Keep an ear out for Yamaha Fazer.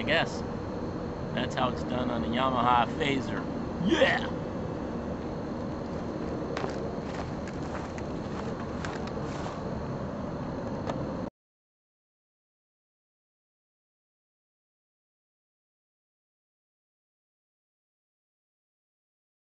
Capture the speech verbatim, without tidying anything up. I guess. That's how it's done on the Yamaha Fazer. Yeah!